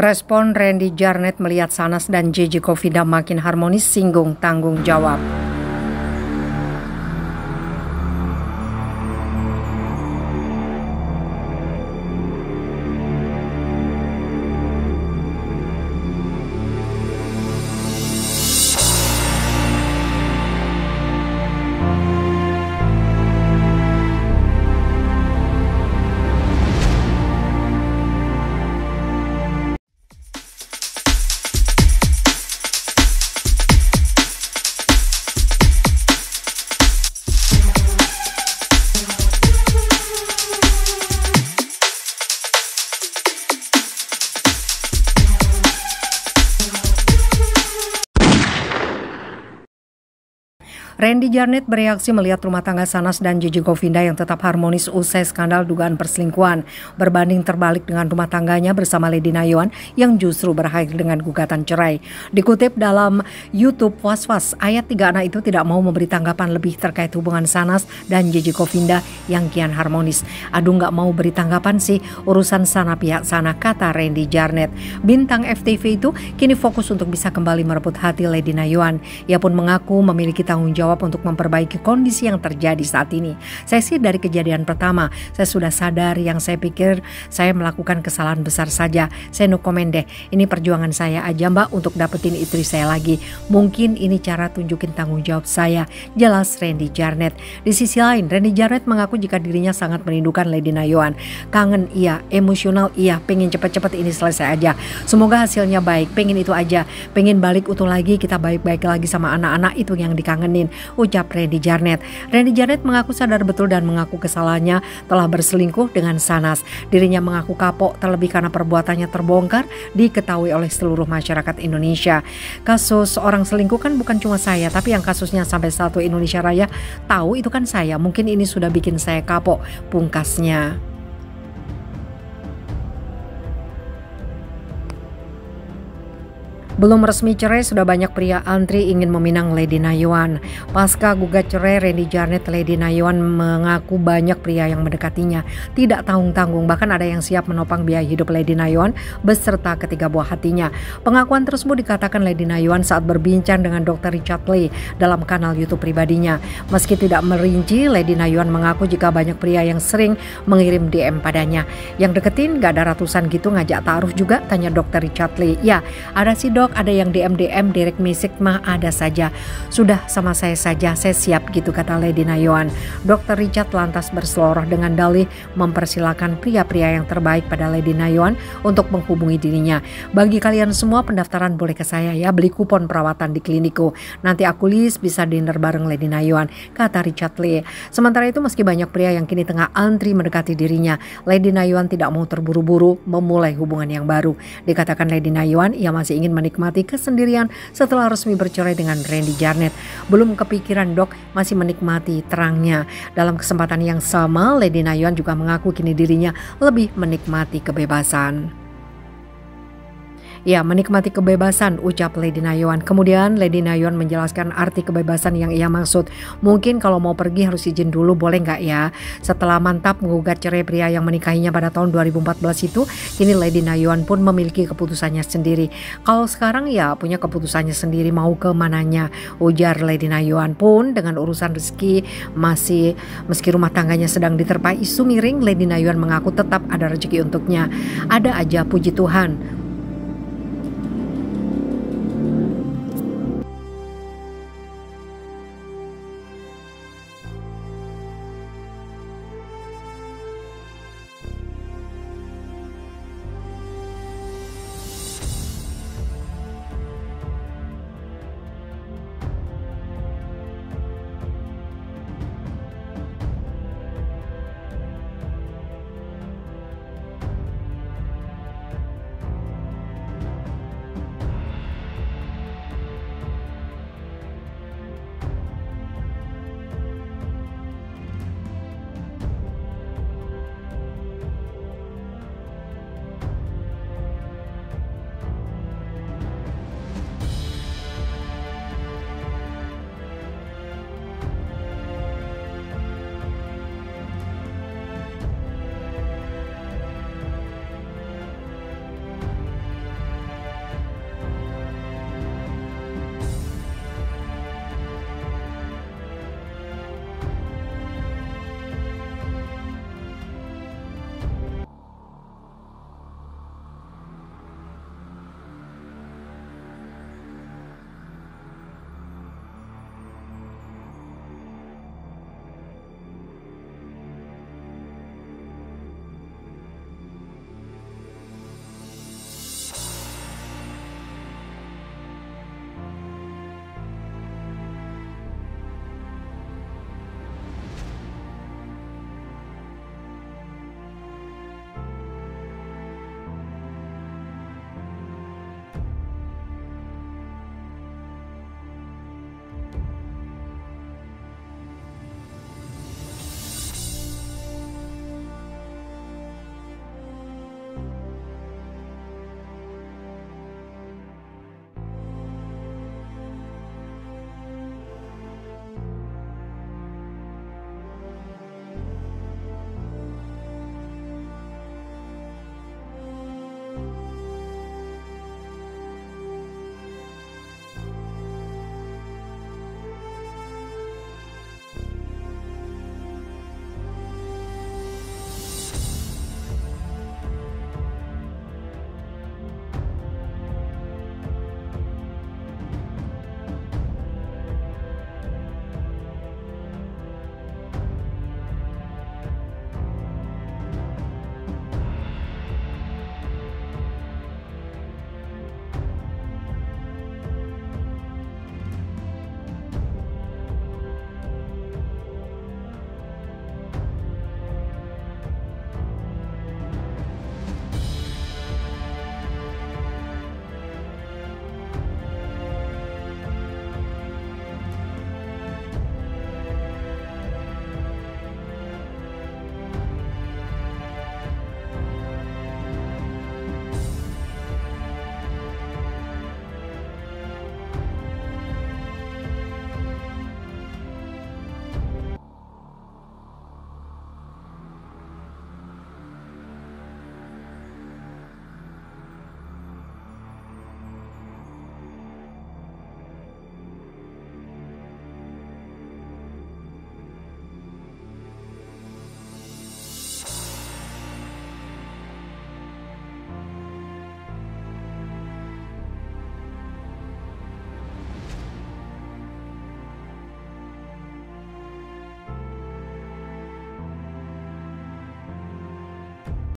Respon Rendy Kjaernett melihat Sanas dan JJ Kovida makin harmonis singgung tanggung jawab. Rendy Kjaernett bereaksi melihat rumah tangga Sanas dan JJ Govinda yang tetap harmonis usai skandal dugaan perselingkuhan, berbanding terbalik dengan rumah tangganya bersama Lady Nayoan yang justru berakhir dengan gugatan cerai. Dikutip dalam YouTube Was-Was, ayat 3 anak itu tidak mau memberi tanggapan lebih terkait hubungan Sanas dan JJ Govinda yang kian harmonis. Aduh, nggak mau beri tanggapan sih, urusan sana pihak sana, kata Rendy Kjaernett. Bintang FTV itu kini fokus untuk bisa kembali merebut hati Lady Nayoan. Ia pun mengaku memiliki tanggung jawab untuk memperbaiki kondisi yang terjadi saat ini. Saya sih dari kejadian pertama, saya sudah sadar yang saya pikir saya melakukan kesalahan besar saja. Saya no comment deh, ini perjuangan saya aja mbak untuk dapetin istri saya lagi. Mungkin ini cara tunjukin tanggung jawab saya, jelas Rendy Kjaernett. Di sisi lain, Rendy Kjaernett mengaku jika dirinya sangat merindukan Lady Nayoan. Kangen iya, emosional iya, pengen cepet-cepet ini selesai aja. Semoga hasilnya baik, pengen itu aja. Pengen balik utuh lagi, kita baik-baik lagi sama anak-anak, itu yang dikangenin, ucap Rendy Kjaernett. Rendy Kjaernett mengaku sadar betul dan mengaku kesalahannya telah berselingkuh dengan Sanas. Dirinya mengaku kapok terlebih karena perbuatannya terbongkar diketahui oleh seluruh masyarakat Indonesia. Kasus orang selingkuh kan bukan cuma saya, tapi yang kasusnya sampai satu Indonesia Raya tahu itu kan saya. Mungkin ini sudah bikin saya kapok, pungkasnya. Belum resmi cerai, sudah banyak pria antri ingin meminang Lady Nayoan. Pasca gugat cerai Rendy Kjaernett, Lady Nayoan mengaku banyak pria yang mendekatinya. Tidak tanggung-tanggung, bahkan ada yang siap menopang biaya hidup Lady Nayoan beserta ketiga buah hatinya. Pengakuan tersebut dikatakan Lady Nayoan saat berbincang dengan Dr. Richard Lee dalam kanal YouTube pribadinya. Meski tidak merinci, Lady Nayoan mengaku jika banyak pria yang sering mengirim DM padanya. Yang deketin gak ada ratusan gitu, ngajak taruh juga, tanya Dr. Richard Lee. Ya, ada si Dok, ada yang DM direct message mah ada saja. Sudah sama saya saja, saya siap gitu, kata Lady Nayoan. Dr. Richard lantas berseloroh dengan dalih mempersilahkan pria-pria yang terbaik pada Lady Nayoan untuk menghubungi dirinya. Bagi kalian semua pendaftaran boleh ke saya ya, beli kupon perawatan di kliniku. Nanti aku list bisa dinner bareng Lady Nayoan, kata Richard Lee. Sementara itu meski banyak pria yang kini tengah antri mendekati dirinya, Lady Nayoan tidak mau terburu-buru memulai hubungan yang baru. Dikatakan Lady Nayoan ia masih ingin menikmati kesendirian setelah resmi bercerai dengan Rendy Kjaernett. Belum kepikiran dok, masih menikmati terangnya. Dalam kesempatan yang sama, Lady Nayoan juga mengaku kini dirinya lebih menikmati kebebasan. Ya, menikmati kebebasan, ucap Lady Nayoan. Kemudian Lady Nayoan menjelaskan arti kebebasan yang ia maksud. Mungkin kalau mau pergi harus izin dulu, boleh nggak ya? Setelah mantap menggugat cerai pria yang menikahinya pada tahun 2014 itu, kini Lady Nayoan pun memiliki keputusannya sendiri. Kalau sekarang ya punya keputusannya sendiri mau ke mananya, ujar Lady Nayoan. Pun dengan urusan rezeki masih, meski rumah tangganya sedang diterpa isu miring, Lady Nayoan mengaku tetap ada rezeki untuknya. Ada aja, puji Tuhan.